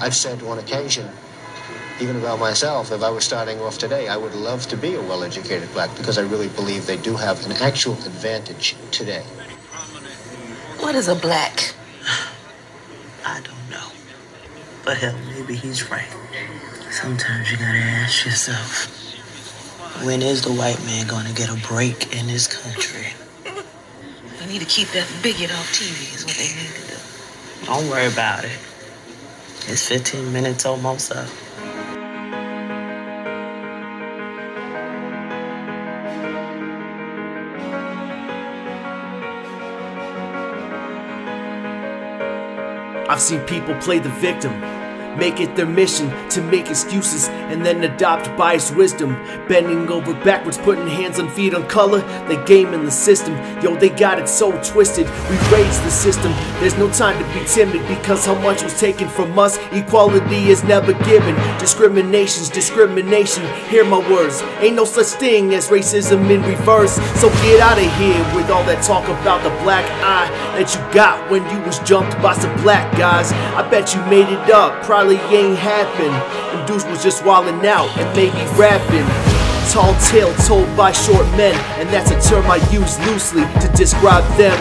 I've said on occasion, even about myself, if I were starting off today, I would love to be a well-educated black because I really believe they do have an actual advantage today. What is a black? I don't know. But hell, maybe he's right. Sometimes you gotta ask yourself, when is the white man gonna get a break in this country? We need to keep that bigot off TV is what they need to do. Don't worry about it. It's 15 minutes almost up. I've seen people play the victim, make it their mission to make excuses and then adopt biased wisdom. Bending over backwards, putting hands on feet on color, they game in the system. Yo, they got it so twisted, we raised the system. There's no time to be timid because how much was taken from us, equality is never given. Discrimination's discrimination, hear my words. Ain't no such thing as racism in reverse. So get out of here with all that talk about the black eye that you got when you was jumped by some black guys. I bet you made it up, probably ain't happen. And dudes was just wildin' out and maybe rapping. Tall tale told by short men, and that's a term I use loosely to describe them.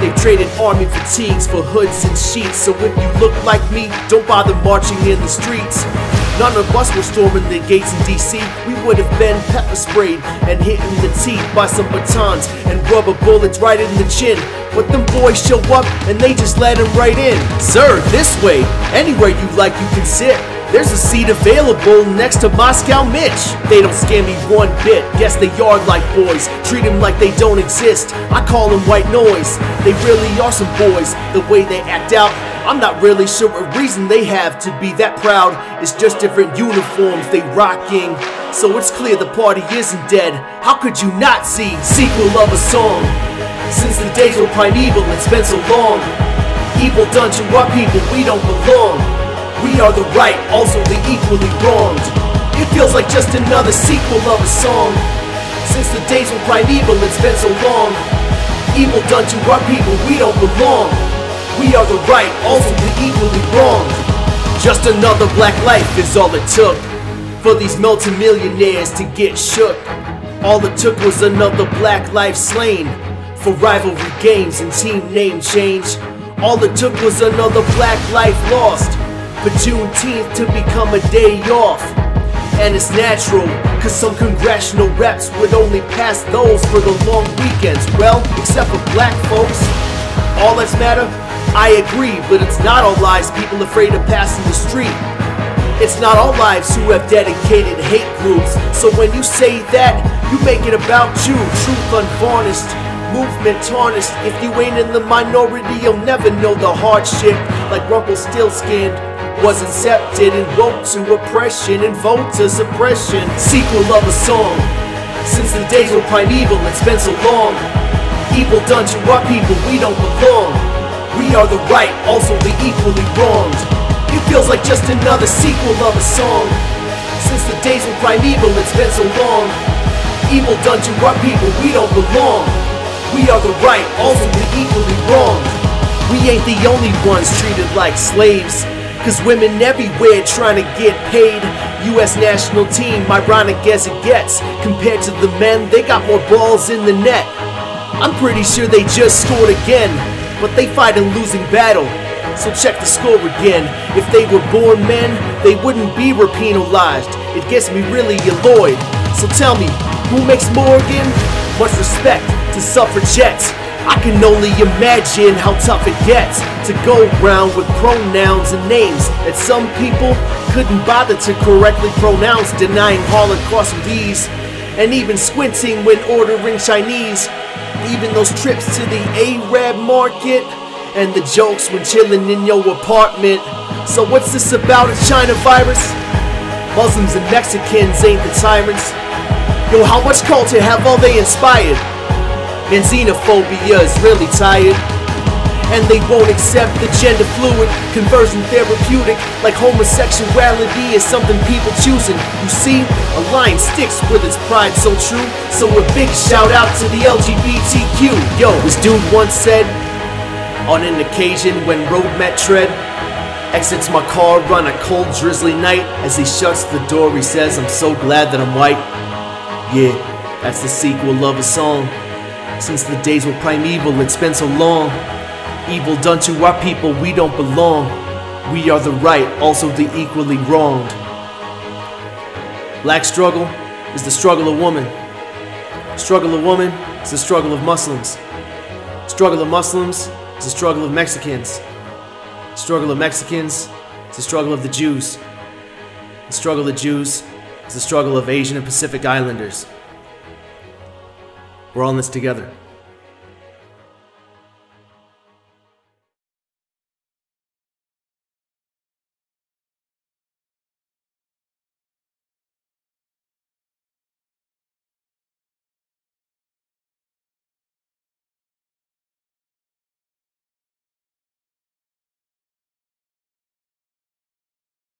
They traded army fatigues for hoods and sheets. So if you look like me, don't bother marching in the streets. None of us were storming the gates in DC. We would have been pepper sprayed and hit in the teeth by some batons and rubber bullets right in the chin. But them boys show up and they just let them right in. Sir, this way, anywhere you like you can sit. There's a seat available next to Moscow Mitch. They don't scare me one bit, guess they are like boys. Treat them like they don't exist, I call them white noise. They really are some boys, the way they act out. I'm not really sure what reason they have to be that proud. It's just different uniforms they rocking. So it's clear the party isn't dead. How could you not see sequel of a song? Since the days were primeval, it's been so long. Evil done to our people, we don't belong. We are the right, also the equally wronged. It feels like just another sequel of a song. Since the days were primeval, it's been so long. Evil done to our people, we don't belong. We are the right, also the equally wronged. Just another black life is all it took for these multimillionaires to get shook. All it took was another black life slain for rivalry games and team name change. All it took was another black life lost for Juneteenth to become a day off. And it's natural, cause some congressional reps would only pass those for the long weekends. Well, except for black folks. All lives matter? I agree, but it's not all lives people afraid of passing the street. It's not all lives who have dedicated hate groups. So when you say that, you make it about you. Truth unvarnished, movement tarnished. If you ain't in the minority, you'll never know the hardship. Like Rumpelstiltskin was incepted and woke to oppression and vote to suppression. Sequel of a song. Since the days were primeval, it's been so long. Evil done to our people, we don't belong. We are the right, also the equally wronged. It feels like just another sequel of a song. Since the days were primeval, it's been so long. Evil done to our people, we don't belong. We are the right, also the equally wronged. We ain't the only ones treated like slaves, cause women everywhere trying to get paid. US national team, ironic as it gets. Compared to the men, they got more balls in the net. I'm pretty sure they just scored again, but they fight a losing battle. So check the score again. If they were born men, they wouldn't be penalized. It gets me really annoyed. So tell me, who makes more again? Much respect to suffragettes. I can only imagine how tough it gets to go round with pronouns and names that some people couldn't bother to correctly pronounce, denying Holocaust with ease, and even squinting when ordering Chinese. Even those trips to the Arab market and the jokes when chilling in your apartment. So what's this about a China virus? Muslims and Mexicans ain't the tyrants. Yo, how much culture have all they inspired? And xenophobia is really tired. And they won't accept the gender fluid conversion therapeutic, like homosexuality is something people choosing. You see, a lion sticks with its pride so true. So a big shout out to the LGBTQ. Yo, this dude once said on an occasion when Road met Tread, Exits my car on a cold, drizzly night. As he shuts the door, he says, "I'm so glad that I'm white." Yeah, that's the sequel of a song. Since the days were primeval, it's been so long. Evil done to our people, we don't belong. We are the right, also the equally wronged. Black struggle is the struggle of woman. Struggle of woman is the struggle of Muslims. Struggle of Muslims is the struggle of Mexicans. Struggle of Mexicans is the struggle of the Jews. The struggle of Jews is the struggle of Asian and Pacific Islanders. We're all in this together.